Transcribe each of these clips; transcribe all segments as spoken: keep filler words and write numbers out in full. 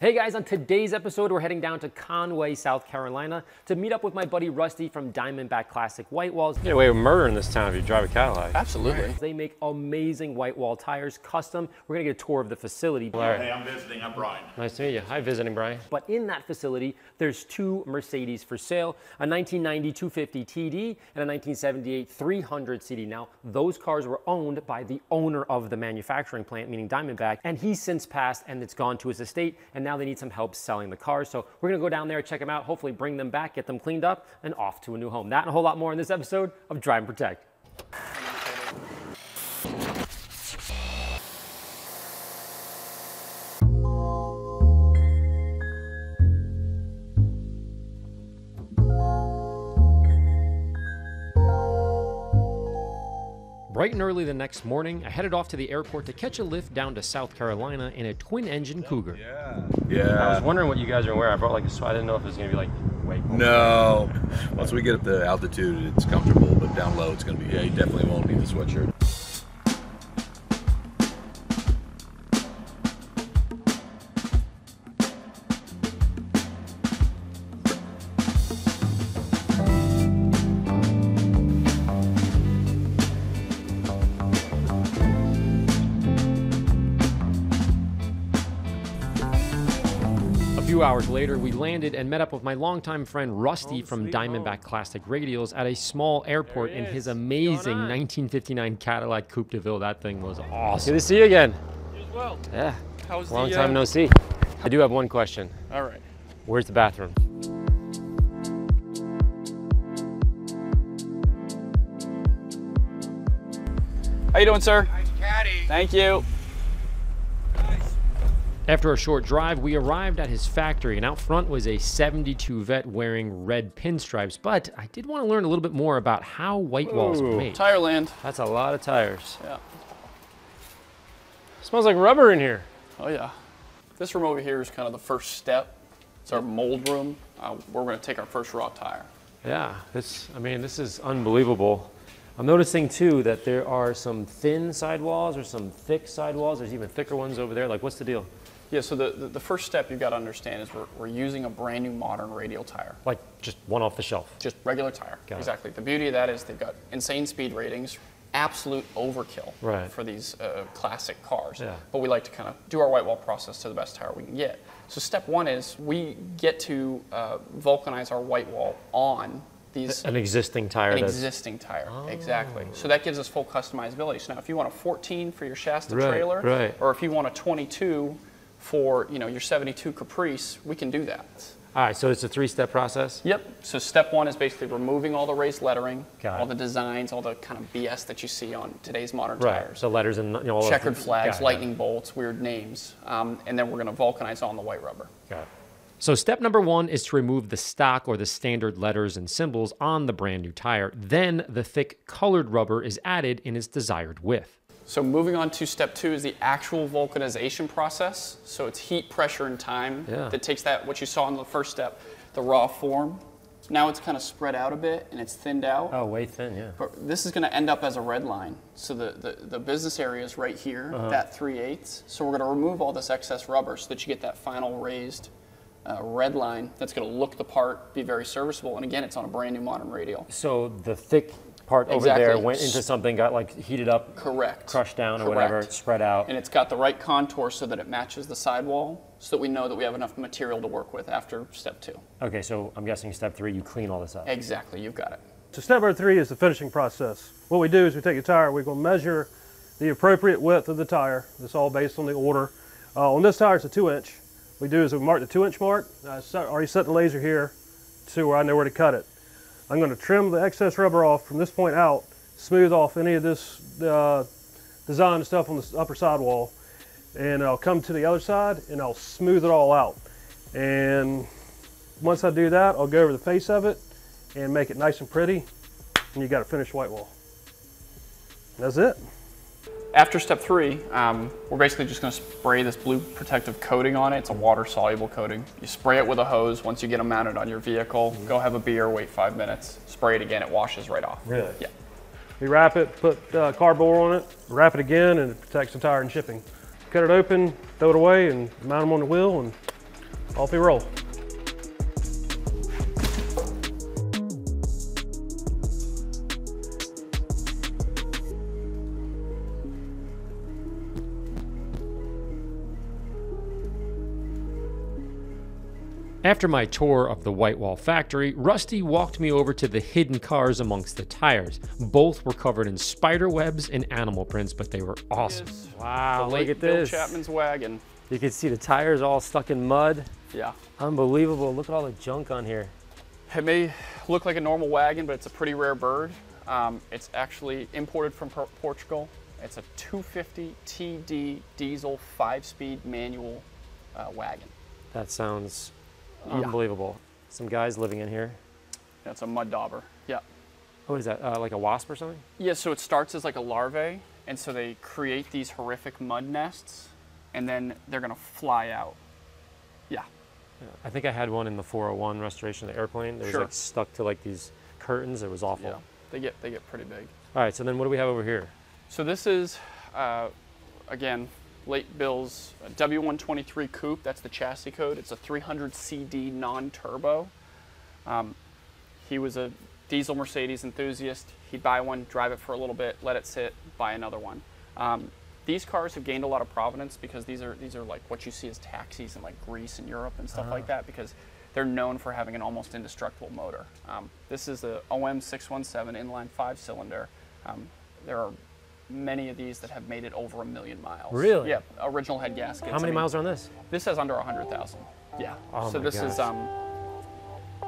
Hey guys, on today's episode, we're heading down to Conway, South Carolina to meet up with my buddy Rusty from Diamondback Classic Whitewalls. You get away with murder in this town if you drive a Cadillac. Absolutely. They make amazing white wall tires, custom. We're gonna get a tour of the facility. Larry. Hey, I'm visiting, I'm Brian. Nice to meet you. Hi, visiting Brian. But in that facility, there's two Mercedes for sale, a nineteen ninety two fifty T D and a nineteen seventy-eight three hundred C D. Now, those cars were owned by the owner of the manufacturing plant, meaning Diamondback, and he's since passed and it's gone to his estate. And now they need some help selling the cars. So we're gonna go down there, check them out, hopefully bring them back, get them cleaned up, and off to a new home. That and a whole lot more in this episode of Drive and Protect. Bright and early the next morning, I headed off to the airport to catch a lift down to South Carolina in a twin-engine Cougar. Yeah. Yeah. I was wondering what you guys are wearing. I brought like a sweater. I didn't know if it was gonna be like way cold. No. Once we get up to altitude, it's comfortable, but down low, it's gonna be. Yeah, you definitely won't need the sweatshirt. Hours later, we landed and met up with my longtime friend Rusty from Diamondback Classic Radials at a small airport in his amazing nineteen fifty-nine Cadillac Coupe de Ville. That thing was awesome. Good to see you again. You as well. Yeah. How's long the, time uh... no see. I do have one question. All right. Where's the bathroom? How you doing, sir? Nice caddy. Thank you. After a short drive, we arrived at his factory, and out front was a seventy-two Vet wearing red pinstripes, but I did want to learn a little bit more about how white Ooh, walls are made. Tire land. That's a lot of tires. Yeah. It smells like rubber in here. Oh yeah. This room over here is kind of the first step. It's our mold room. Uh, we're going to take our first raw tire. Yeah, this, I mean, this is unbelievable. I'm noticing too that there are some thin sidewalls or some thick sidewalls. There's even thicker ones over there. Like, what's the deal? Yeah, so the, the, the first step you've got to understand is we're, we're using a brand new modern radial tire. Like just one off the shelf? Just regular tire, got exactly. It. The beauty of that is they've got insane speed ratings, absolute overkill right. for these uh, classic cars. Yeah. But we like to kind of do our white wall process to the best tire we can get. So step one is we get to uh, vulcanize our white wall on these, an existing tire. An that's... existing tire, oh. exactly. So that gives us full customizability. So now if you want a fourteen for your Shasta right, trailer, right. or if you want a twenty-two, for you know your seventy-two Caprice, we can do that. All right, so it's a three-step process? Yep, so step one is basically removing all the raised lettering, got all it. the designs, all the kind of B S that you see on today's modern right. tires. So letters and you know, all checkered flags, got lightning it. bolts, weird names, um, and then we're gonna vulcanize on the white rubber. Got it. So step number one is to remove the stock or the standard letters and symbols on the brand new tire. Then the thick colored rubber is added in its desired width. So moving on to step two is the actual vulcanization process. So it's heat, pressure, and time yeah. that takes that, what you saw in the first step, the raw form. Now it's kind of spread out a bit and it's thinned out. Oh, way thin, yeah. But this is gonna end up as a red line. So the, the, the business area is right here, uh-huh. that three eighths. So we're gonna remove all this excess rubber so that you get that final raised Uh, red line that's going to look the part, be very serviceable, and again, it's on a brand new modern radial. So the thick part exactly. over there went into something, got like heated up, correct, crushed down correct. or whatever, spread out, and it's got the right contour so that it matches the sidewall, so that we know that we have enough material to work with after step two. Okay, so I'm guessing step three, you clean all this up. Exactly, you've got it. So step number three is the finishing process. What we do is we take a tire, we're going to measure the appropriate width of the tire. It's all based on the order. Uh, on this tire, it's a two-inch. We do is we mark the two inch mark. I already set the laser here to where I know where to cut it. I'm going to trim the excess rubber off from this point out, smooth off any of this uh, design stuff on the upper sidewall, and I'll come to the other side and I'll smooth it all out. And once I do that, I'll go over the face of it and make it nice and pretty, and you got a finished white wall. That's it. After step three, um, we're basically just gonna spray this blue protective coating on it. It's a water-soluble coating. You spray it with a hose once you get them mounted on your vehicle. Mm-hmm. Go have a beer, wait five minutes, spray it again, it washes right off. Really? Yeah. We wrap it, put uh, cardboard on it, wrap it again, and it protects the tire and shipping. Cut it open, throw it away, and mount them on the wheel, and Off we roll. After my tour of the Whitewall factory, Rusty walked me over to the hidden cars amongst the tires. Both were covered in spider webs and animal prints, but they were awesome. Wow, look at this. Bill Chapman's wagon. You can see the tires all stuck in mud. Yeah. Unbelievable, look at all the junk on here. It may look like a normal wagon, but it's a pretty rare bird. Um, it's actually imported from Portugal. It's a two fifty T D diesel five-speed manual uh, wagon. That sounds unbelievable. Yeah. Some guys living in here. That's a mud dauber. Yeah. What is that? Uh, like a wasp or something? Yeah. So it starts as like a larvae, and so they create these horrific mud nests, and then they're gonna fly out. Yeah. yeah. I think I had one in the four oh one restoration of the airplane. It was sure. like stuck to like these curtains. It was awful. Yeah. They get they get pretty big. All right. So then what do we have over here? So this is, uh, again. late Bill's W one twenty-three Coupe, that's the chassis code. It's a three hundred C D non-turbo. Um, he was a diesel Mercedes enthusiast. He'd buy one, drive it for a little bit, let it sit, buy another one. Um, these cars have gained a lot of provenance because these are these are like what you see as taxis in like Greece and Europe and stuff uh-huh. like that, because they're known for having an almost indestructible motor. Um, this is the O M six one seven inline five cylinder. Um, there are many of these that have made it over a million miles. Really? Yeah, original head gaskets. How many I mean, miles are on this? This has under one hundred thousand. Yeah. Oh so my this gosh. is um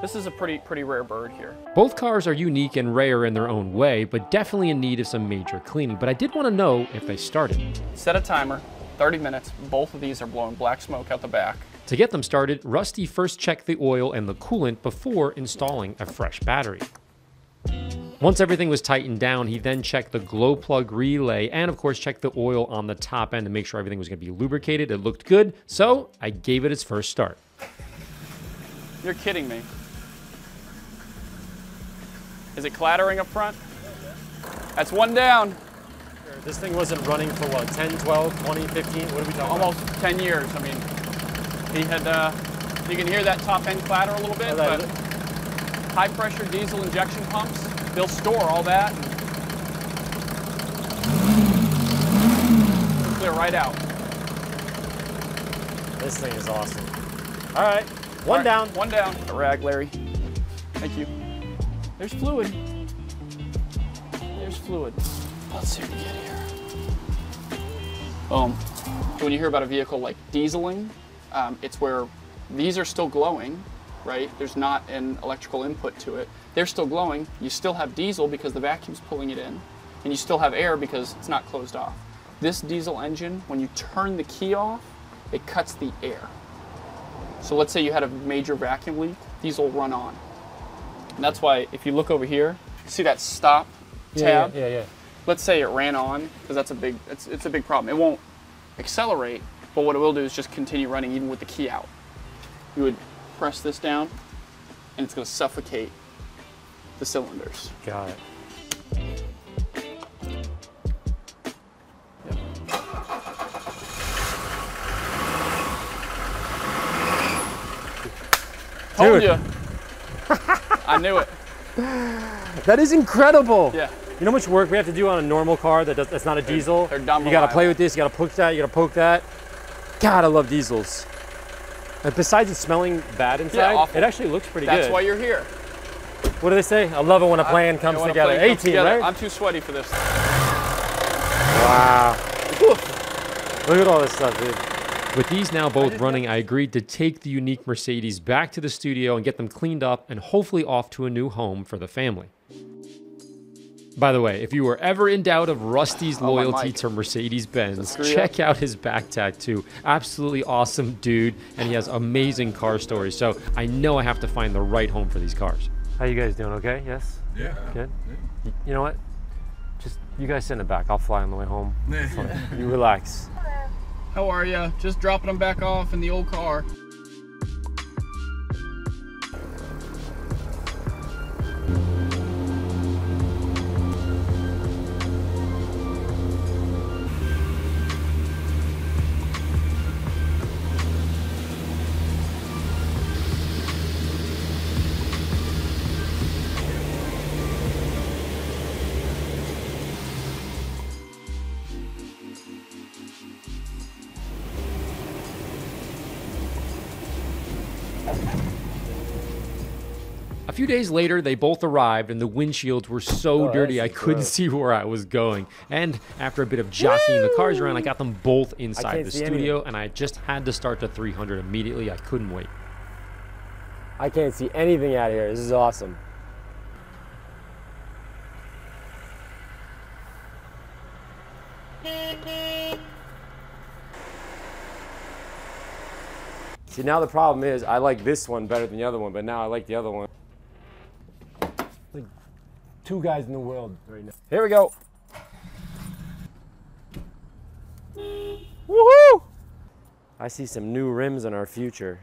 this is a pretty pretty rare bird here. Both cars are unique and rare in their own way, but definitely in need of some major cleaning. But I did want to know if they started. Set a timer, thirty minutes. Both of these are blowing black smoke out the back. To get them started, Rusty first checked the oil and the coolant before installing a fresh battery. Once everything was tightened down, he then checked the glow plug relay and of course checked the oil on the top end to make sure everything was going to be lubricated. It looked good, so I gave it its first start. You're kidding me. Is it clattering up front? That's one down. This thing wasn't running for what, ten, twelve, twenty, fifteen? What are we talking Almost about? ten years. I mean, he had, uh, you can hear that top end clatter a little bit, oh, but high pressure diesel injection pumps. They'll store all that and clear right out. This thing is awesome. All right, one all right, down. One down. A rag, Larry. Thank you. There's fluid. There's fluid. Let's see what we get here. Um, when you hear about a vehicle like dieseling, um, it's where these are still glowing, right? There's not an electrical input to it. They're still glowing. You still have diesel because the vacuum's pulling it in, and you still have air because it's not closed off. This diesel engine, when you turn the key off, it cuts the air. So let's say you had a major vacuum leak, these will run on. And that's why if you look over here, see that stop tab? Yeah, yeah, yeah. yeah. Let's say it ran on, because that's a big, it's, it's a big problem. It won't accelerate, but what it will do is just continue running even with the key out. You would press this down, and it's gonna suffocate the cylinders. Got it. Yep. Told you. I knew it. That is incredible. Yeah. You know how much work we have to do on a normal car that does, that's not a they're, diesel? They're dumb. You gotta play with this, you gotta push that, you gotta poke that. God, I love diesels. And besides it smelling bad inside, yeah, it actually looks pretty that's good. That's why you're here. What do they say? I love it when a plan I, comes yeah, together. Plan comes eighteen, together. Right? I'm too sweaty for this. Wow. Oof. Look at all this stuff, dude. With these now both I running, know. I agreed to take the unique Mercedes back to the studio and get them cleaned up and hopefully off to a new home for the family. By the way, if you were ever in doubt of Rusty's oh, loyalty to Mercedes-Benz, check out his back tattoo. Absolutely awesome dude, and he has amazing car stories. So I know I have to find the right home for these cars. How you guys doing, okay? Yes? Yeah. Good? Yeah. You know what? Just, you guys sit in the back. I'll fly on the way home. Yeah. You relax. How are ya? Just dropping them back off in the old car. A few days later, they both arrived, and the windshields were so oh, dirty I couldn't gross. see where I was going. And after a bit of jockeying Woo! the cars around, I got them both inside the studio, anything. and I just had to start the three hundred immediately. I couldn't wait. I can't see anything out here. This is awesome. See, now the problem is I like this one better than the other one, but now I like the other one. Like two guys in the world right now. Here we go. Woohoo! I see some new rims in our future.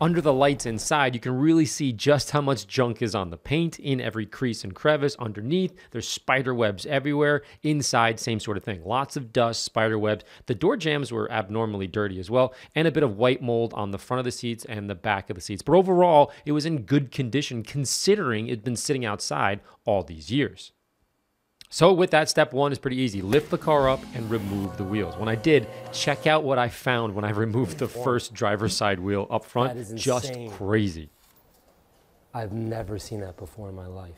Under the lights inside, you can really see just how much junk is on the paint, in every crease and crevice, underneath. There's spider webs everywhere. Inside, same sort of thing. Lots of dust, spider webs. The door jambs were abnormally dirty as well, and a bit of white mold on the front of the seats and the back of the seats. But overall, it was in good condition considering it'd been sitting outside all these years. So with that, step one is pretty easy. Lift the car up and remove the wheels. When I did, check out what I found when I removed the first driver's side wheel up front. That is insane. Just crazy. I've never seen that before in my life.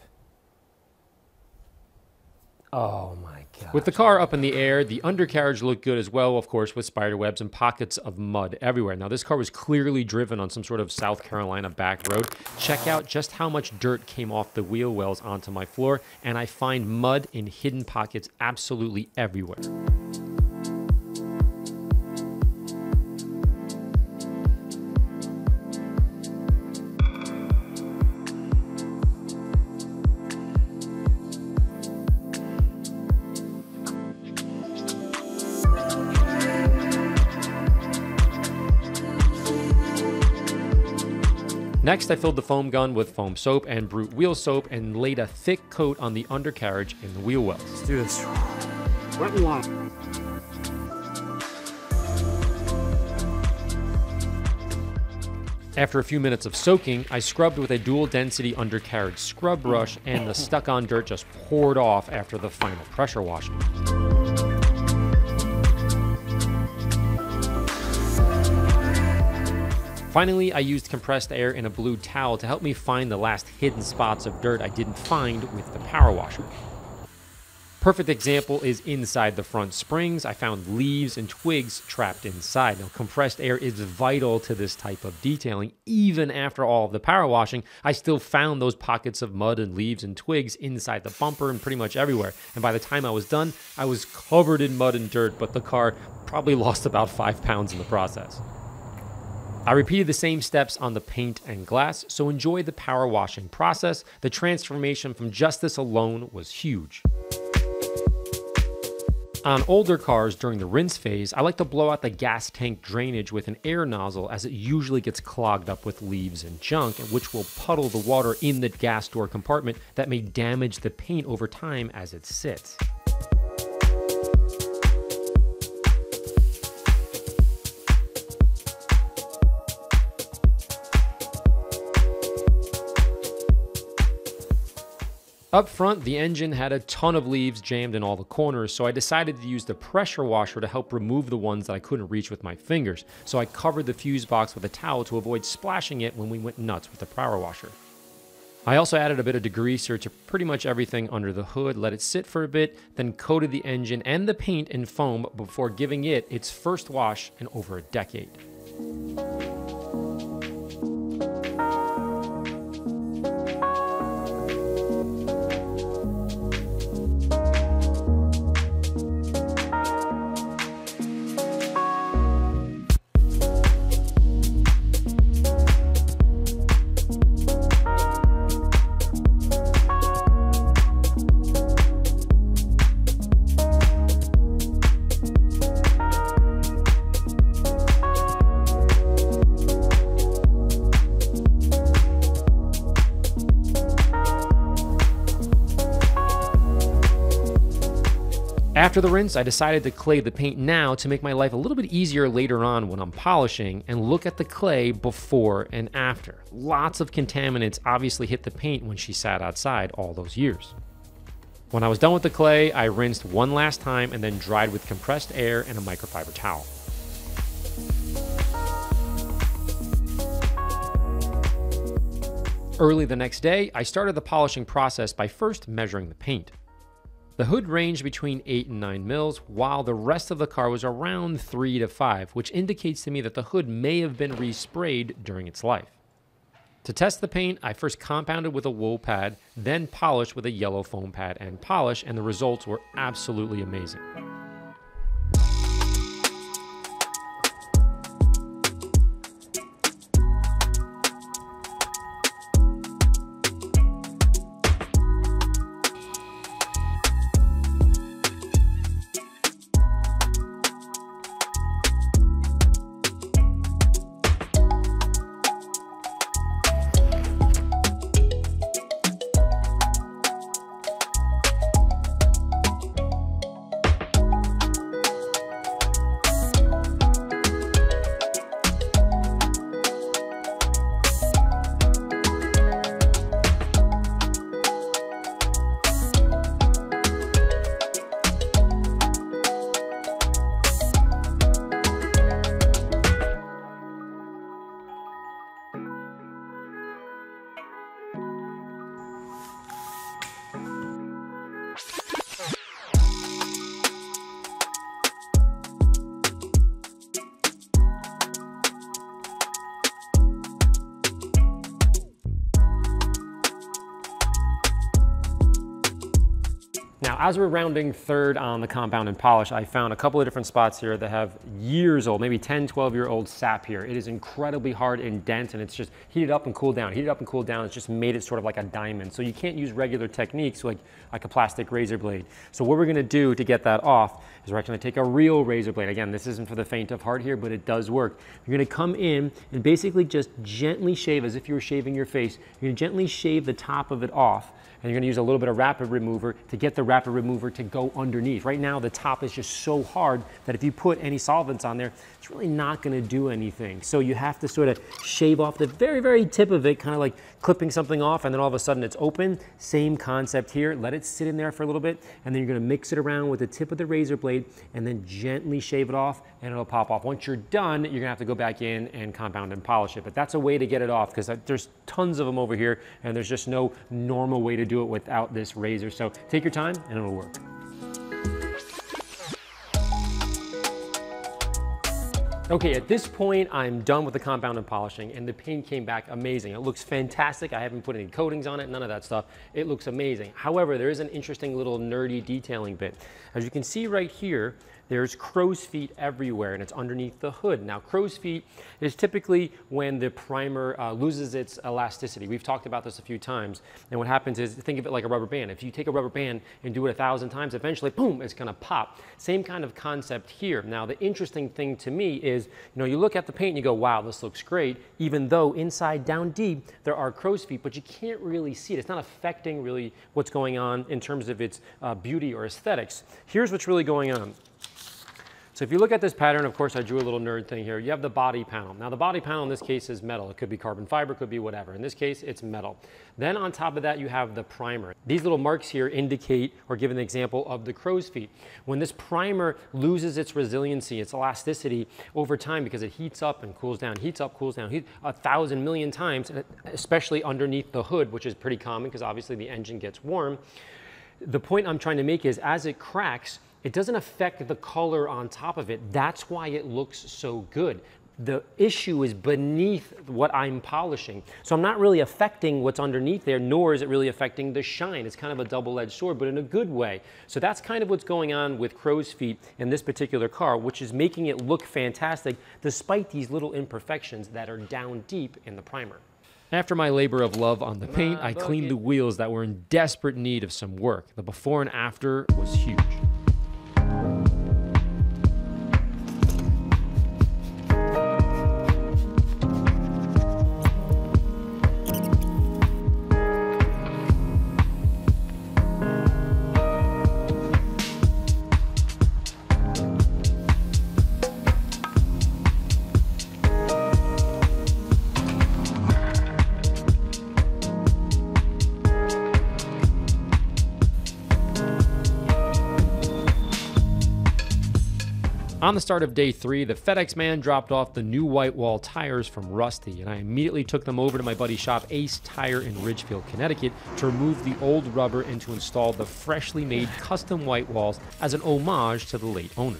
Oh my God. With the car up in the air, the undercarriage looked good as well, of course, with spider webs and pockets of mud everywhere. Now, this car was clearly driven on some sort of South Carolina back road. Check out just how much dirt came off the wheel wells onto my floor, and I find mud in hidden pockets absolutely everywhere. Next, I filled the foam gun with foam soap and Brute wheel soap and laid a thick coat on the undercarriage in the wheel wells. Let's do this. Wet and long. After a few minutes of soaking, I scrubbed with a dual density undercarriage scrub brush, and the stuck-on dirt just poured off after the final pressure washing. Finally, I used compressed air and a blue towel to help me find the last hidden spots of dirt I didn't find with the power washer. Perfect example is inside the front springs. I found leaves and twigs trapped inside. Now, compressed air is vital to this type of detailing. Even after all of the power washing, I still found those pockets of mud and leaves and twigs inside the bumper and pretty much everywhere. And by the time I was done, I was covered in mud and dirt, but the car probably lost about five pounds in the process. I repeated the same steps on the paint and glass, so enjoy the power washing process. The transformation from just this alone was huge. On older cars during the rinse phase, I like to blow out the gas tank drainage with an air nozzle, as it usually gets clogged up with leaves and junk, which will puddle the water in the gas door compartment that may damage the paint over time as it sits. Up front, the engine had a ton of leaves jammed in all the corners, so I decided to use the pressure washer to help remove the ones that I couldn't reach with my fingers. So I covered the fuse box with a towel to avoid splashing it when we went nuts with the power washer. I also added a bit of degreaser to pretty much everything under the hood, let it sit for a bit, then coated the engine and the paint in foam before giving it its first wash in over a decade. After the rinse, I decided to clay the paint now to make my life a little bit easier later on when I'm polishing, and look at the clay before and after. Lots of contaminants obviously hit the paint when she sat outside all those years. When I was done with the clay, I rinsed one last time and then dried with compressed air and a microfiber towel. Early the next day, I started the polishing process by first measuring the paint. The hood ranged between eight and nine mils, while the rest of the car was around three to five, which indicates to me that the hood may have been resprayed during its life. To test the paint, I first compounded with a wool pad, then polished with a yellow foam pad and polish, and the results were absolutely amazing. Now, as we're rounding third on the compound and polish, I found a couple of different spots here that have years old, maybe ten, twelve year old sap here. It is incredibly hard and dense, and it's just heated up and cooled down, heated up and cooled down. It's just made it sort of like a diamond. So you can't use regular techniques like, like a plastic razor blade. So what we're gonna do to get that off is we're actually gonna take a real razor blade. Again, this isn't for the faint of heart here, but it does work. You're gonna come in and basically just gently shave as if you were shaving your face. You're gonna gently shave the top of it off, and you're gonna use a little bit of rapid remover to get the rapid remover to go underneath. Right now, the top is just so hard that if you put any solvents on there, it's really not gonna do anything. So you have to sort of shave off the very, very tip of it, kind of like clipping something off, and then all of a sudden it's open. Same concept here. Let it sit in there for a little bit, and then you're gonna mix it around with the tip of the razor blade, and then gently shave it off, and it'll pop off. Once you're done, you're gonna have to go back in and compound and polish it. But that's a way to get it off, because there's tons of them over here, and there's just no normal way to do it without this razor. So take your time and it'll work. Okay, at this point, I'm done with the compound and polishing, and the paint came back amazing. It looks fantastic. I haven't put any coatings on it, none of that stuff. It looks amazing. However, there is an interesting little nerdy detailing bit. As you can see right here, there's crow's feet everywhere, and it's underneath the hood. Now, crow's feet is typically when the primer uh, loses its elasticity. We've talked about this a few times, and what happens is, think of it like a rubber band. If you take a rubber band and do it a thousand times, eventually, boom, it's gonna pop. Same kind of concept here. Now, the interesting thing to me is, you know, you look at the paint and you go, wow, this looks great, even though inside down deep, there are crow's feet, but you can't really see it. It's not affecting really what's going on in terms of its uh, beauty or aesthetics. Here's what's really going on. So if you look at this pattern, of course I drew a little nerd thing here, you have the body panel. Now the body panel in this case is metal. It could be carbon fiber, could be whatever. In this case, it's metal. Then on top of that, you have the primer. These little marks here indicate or give an example of the crow's feet. When this primer loses its resiliency, its elasticity over time, because it heats up and cools down, heats up, cools down, heat a thousand million times, especially underneath the hood, which is pretty common because obviously the engine gets warm. The point I'm trying to make is as it cracks, it doesn't affect the color on top of it. That's why it looks so good. The issue is beneath what I'm polishing. So I'm not really affecting what's underneath there, nor is it really affecting the shine. It's kind of a double-edged sword, but in a good way. So that's kind of what's going on with crow's feet in this particular car, which is making it look fantastic despite these little imperfections that are down deep in the primer. After my labor of love on the paint, I cleaned the wheels that were in desperate need of some work. The before and after was huge. On the start of day three, the FedEx man dropped off the new Whitewall tires from Rusty, and I immediately took them over to my buddy's shop, Ace Tire in Ridgefield, Connecticut, to remove the old rubber and to install the freshly made custom Whitewalls as an homage to the late owner.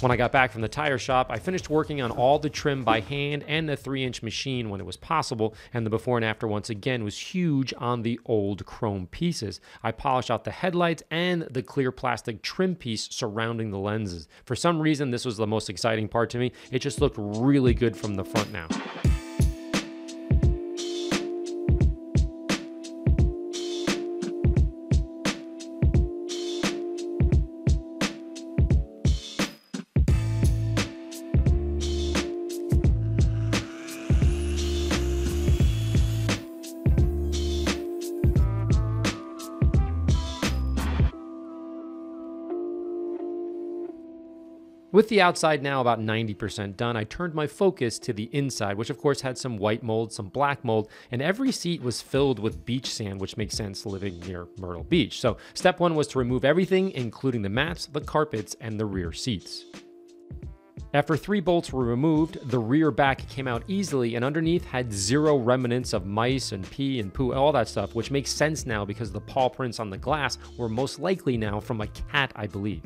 When I got back from the tire shop, I finished working on all the trim by hand and the three inch machine when it was possible, and the before and after once again was huge on the old chrome pieces. I polished out the headlights and the clear plastic trim piece surrounding the lenses. For some reason, this was the most exciting part to me. It just looked really good from the front now. With the outside now about ninety percent done, I turned my focus to the inside, which of course had some white mold, some black mold, and every seat was filled with beach sand, which makes sense living near Myrtle Beach. So step one was to remove everything, including the mats, the carpets, and the rear seats. After three bolts were removed, the rear back came out easily, and underneath had zero remnants of mice and pee and poo, all that stuff, which makes sense now because the paw prints on the glass were most likely now from a cat, I believe.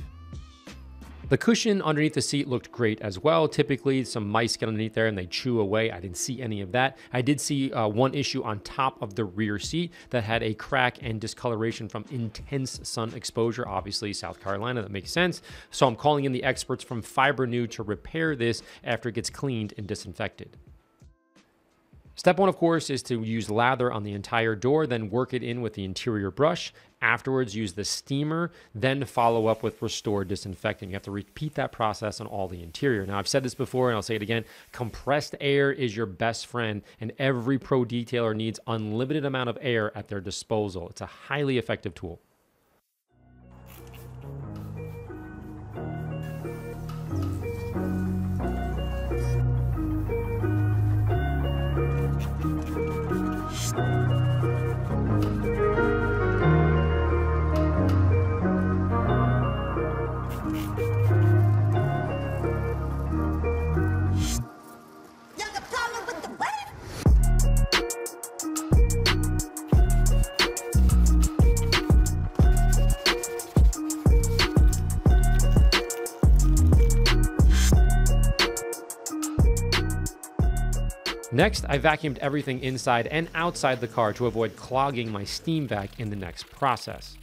The cushion underneath the seat looked great as well. Typically, some mice get underneath there and they chew away. I didn't see any of that. I did see uh, one issue on top of the rear seat that had a crack and discoloration from intense sun exposure. Obviously, South Carolina, that makes sense. So I'm calling in the experts from Fibernew to repair this after it gets cleaned and disinfected. Step one, of course, is to use lather on the entire door, then work it in with the interior brush. Afterwards, use the steamer, then follow up with Restore Disinfectant. You have to repeat that process on all the interior. Now, I've said this before, and I'll say it again. Compressed air is your best friend, and every pro detailer needs unlimited amount of air at their disposal. It's a highly effective tool. Next, I vacuumed everything inside and outside the car to avoid clogging my steam vac in the next process.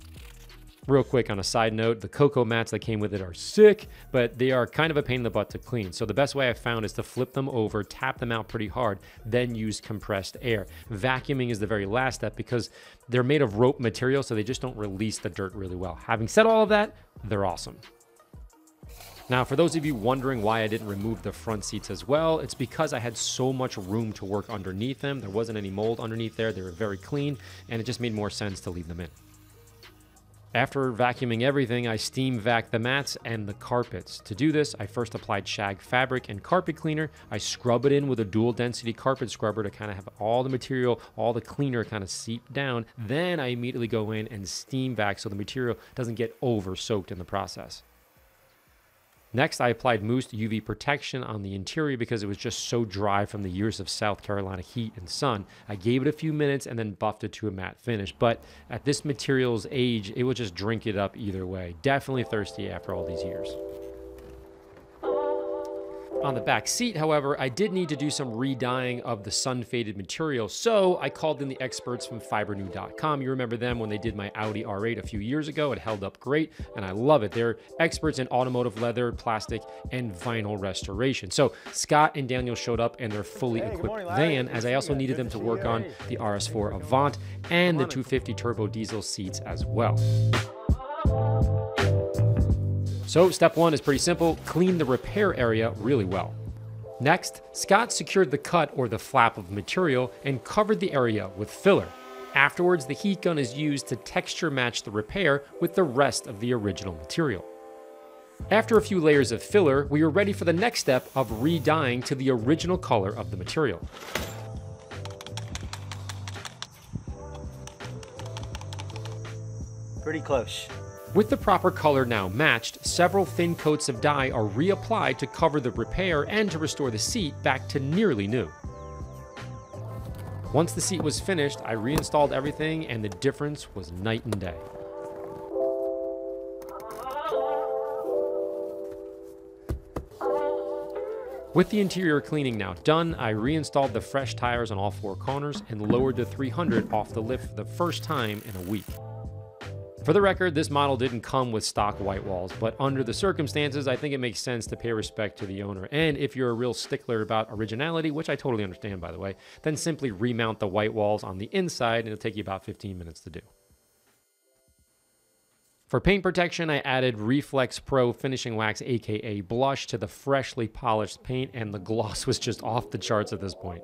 Real quick on a side note, the cocoa mats that came with it are sick, but they are kind of a pain in the butt to clean. So the best way I've found is to flip them over, tap them out pretty hard, then use compressed air. Vacuuming is the very last step because they're made of rope material, so they just don't release the dirt really well. Having said all of that, they're awesome. Now, for those of you wondering why I didn't remove the front seats as well, it's because I had so much room to work underneath them. There wasn't any mold underneath there. They were very clean, and it just made more sense to leave them in. After vacuuming everything, I steam vac the mats and the carpets. To do this, I first applied shag fabric and carpet cleaner. I scrub it in with a dual density carpet scrubber to kind of have all the material, all the cleaner kind of seep down. Then I immediately go in and steam vac so the material doesn't get over soaked in the process. Next, I applied Moose U V protection on the interior because it was just so dry from the years of South Carolina heat and sun. I gave it a few minutes and then buffed it to a matte finish. But at this material's age, it will just drink it up either way. Definitely thirsty after all these years. On the back seat, however, I did need to do some re-dyeing of the sun-faded material, so I called in the experts from Fibernew dot com. You remember them when they did my Audi R eight a few years ago. It held up great, and I love it. They're experts in automotive leather, plastic, and vinyl restoration. So Scott and Daniel showed up in their fully hey, equipped morning, van, as I also needed them to work on the R S four Avant and the two fifty turbo diesel seats as well. So step one is pretty simple, clean the repair area really well. Next, Scott secured the cut or the flap of material and covered the area with filler. Afterwards, the heat gun is used to texture match the repair with the rest of the original material. After a few layers of filler, we were ready for the next step of re-dyeing to the original color of the material. Pretty close. With the proper color now matched, several thin coats of dye are reapplied to cover the repair and to restore the seat back to nearly new. Once the seat was finished, I reinstalled everything and the difference was night and day. With the interior cleaning now done, I reinstalled the fresh tires on all four corners and lowered the three hundred off the lift for the first time in a week. For the record, this model didn't come with stock white walls, but under the circumstances, I think it makes sense to pay respect to the owner. And if you're a real stickler about originality, which I totally understand, by the way, then simply remount the white walls on the inside and it'll take you about fifteen minutes to do. For paint protection, I added Reflex Pro Finishing Wax, aka Blush, to the freshly polished paint, and the gloss was just off the charts at this point.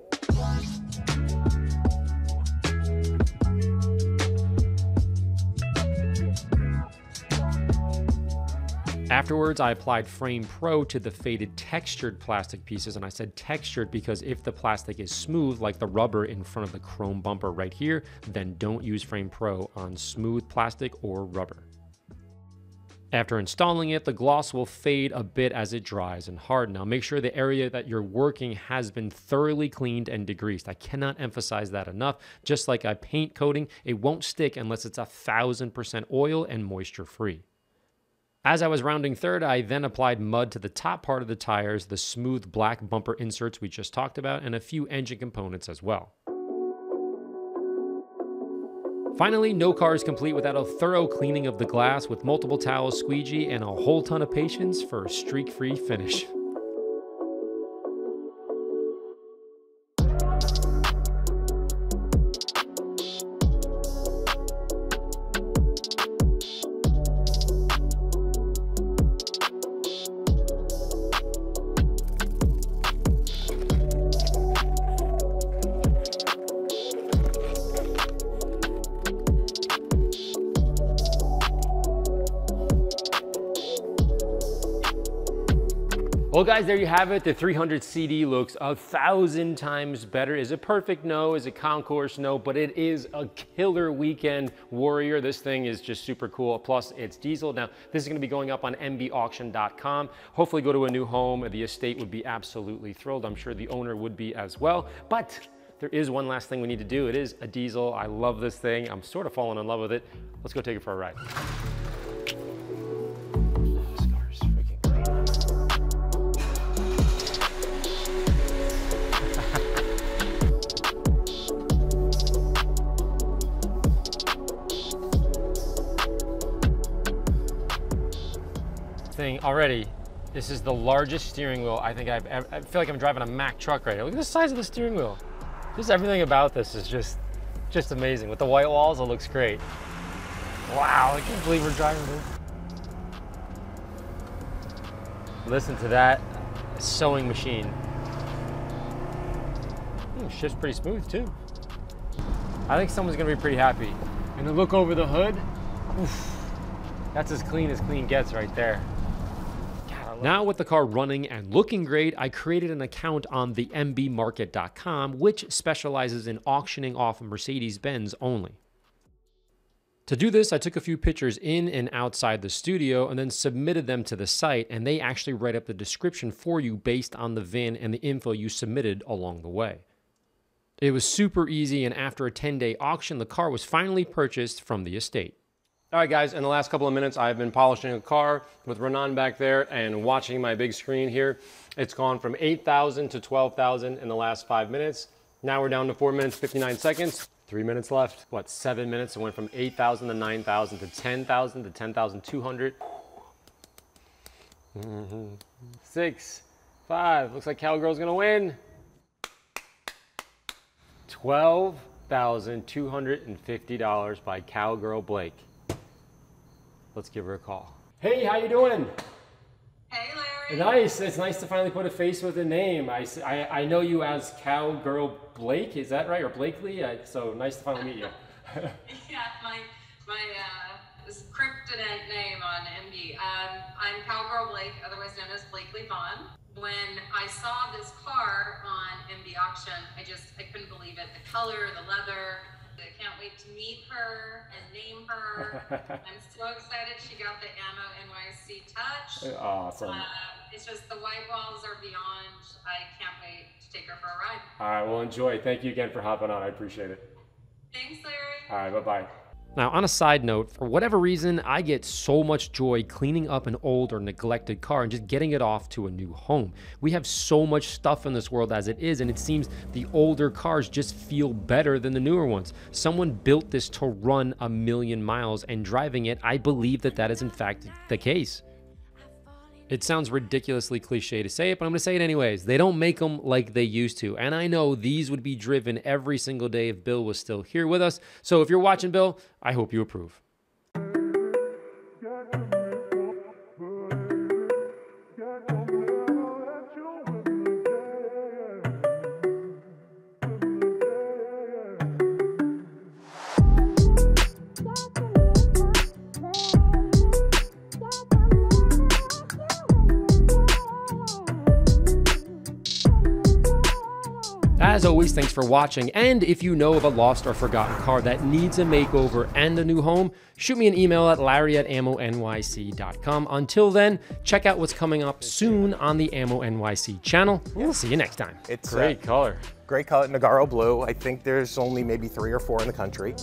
Afterwards, I applied Frame Pro to the faded textured plastic pieces, and I said textured because if the plastic is smooth, like the rubber in front of the chrome bumper right here, then don't use Frame Pro on smooth plastic or rubber. After installing it, the gloss will fade a bit as it dries and hardens. Now make sure the area that you're working has been thoroughly cleaned and degreased. I cannot emphasize that enough. Just like a paint coating, it won't stick unless it's a thousand percent oil and moisture free. As I was rounding third, I then applied mud to the top part of the tires, the smooth black bumper inserts we just talked about, and a few engine components as well. Finally, no car is complete without a thorough cleaning of the glass with multiple towels, squeegee, and a whole ton of patience for a streak-free finish. Well guys, there you have it. The three hundred C D looks a thousand times better. Is it perfect? No. Is it concourse? No, but it is a killer weekend warrior. This thing is just super cool. Plus it's diesel. Now this is going to be going up on m b auction dot com. Hopefully go to a new home. The estate would be absolutely thrilled. I'm sure the owner would be as well, but there is one last thing we need to do. It is a diesel. I love this thing. I'm sort of falling in love with it. Let's go take it for a ride. Thing already. This is the largest steering wheel I think I've ever, I feel like I'm driving a Mack truck right now. Look at the size of the steering wheel. Just everything about this is just, just amazing. With the white walls, it looks great. Wow, I can't believe we're driving this. Listen to that sewing machine. Ooh, shifts pretty smooth too. I think someone's gonna be pretty happy. And then look over the hood. Oof, that's as clean as clean gets right there. Now with the car running and looking great, I created an account on the m b market dot com, which specializes in auctioning off Mercedes-Benz only. To do this, I took a few pictures in and outside the studio and then submitted them to the site, and they actually write up the description for you based on the V I N and the info you submitted along the way. It was super easy, and after a ten day auction, the car was finally purchased from the estate. All right guys, in the last couple of minutes, I've been polishing a car with Renan back there and watching my big screen here. It's gone from eight thousand to twelve thousand in the last five minutes. Now we're down to four minutes, fifty-nine seconds, three minutes left. What, seven minutes? It went from eight thousand to nine thousand to ten thousand to ten thousand two hundred. Mm-hmm. Six, five, looks like Cowgirl's gonna win. twelve thousand two hundred fifty dollars by Cowgirl Blake. Let's give her a call. Hey, how you doing? Hey, Larry. Nice. It's nice to finally put a face with a name. I, I, I know you as Cowgirl Blake, is that right? Or Blakely? I, so nice to finally meet you. Yeah, my, my uh, this kryptonite name on M D. Um, I'm Cowgirl Blake, otherwise known as Blakely Vaughn. When I saw this car on M D Auction, I just, I couldn't believe it. The color, the leather, I can't wait to meet her and name her. I'm so excited she got the Ammo N Y C touch. Awesome. Um, it's just the white walls are beyond. I can't wait to take her for a ride. All right, well, enjoy. Thank you again for hopping on. I appreciate it. Thanks, Larry. All right, bye-bye. Now, on a side note, for whatever reason, I get so much joy cleaning up an old or neglected car and just getting it off to a new home. We have so much stuff in this world as it is, and it seems the older cars just feel better than the newer ones. Someone built this to run a million miles, and driving it, I believe that that is in fact the case. It sounds ridiculously cliche to say it, but I'm going to say it anyways. They don't make them like they used to. And I know these would be driven every single day if Bill was still here with us. So if you're watching, Bill, I hope you approve. As always, thanks for watching, and if you know of a lost or forgotten car that needs a makeover and a new home, shoot me an email at larry at ammo N Y C dot com. Until then, check out what's coming up soon on the Ammo N Y C channel. We'll see you next time. It's great uh, color. Great color, Nagaro Blue. I think there's only maybe three or four in the country.